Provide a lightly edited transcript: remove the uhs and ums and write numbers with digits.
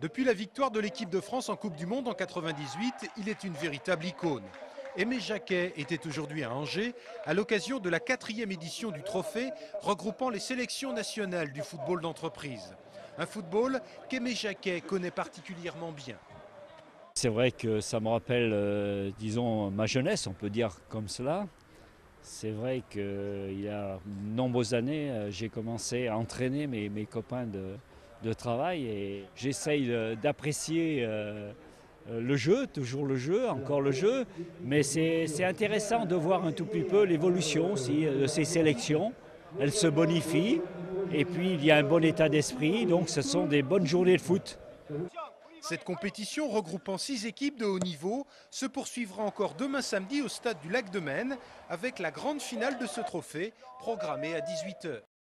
Depuis la victoire de l'équipe de France en Coupe du Monde en 1998, il est une véritable icône. Aimé Jacquet était aujourd'hui à Angers à l'occasion de la 4e édition du trophée regroupant les sélections nationales du football d'entreprise. Un football qu'Aimé Jacquet connaît particulièrement bien. C'est vrai que ça me rappelle, disons, ma jeunesse, on peut dire comme cela. C'est vrai qu'il y a de nombreuses années, j'ai commencé à entraîner mes copains de travail et j'essaye d'apprécier le jeu, toujours le jeu, encore le jeu, mais c'est intéressant de voir un tout petit peu l'évolution aussi de ces sélections. Elles se bonifient et puis il y a un bon état d'esprit, donc ce sont des bonnes journées de foot. Cette compétition regroupant 6 équipes de haut niveau se poursuivra encore demain samedi au stade du Lac de Maine avec la grande finale de ce trophée programmée à 18 h.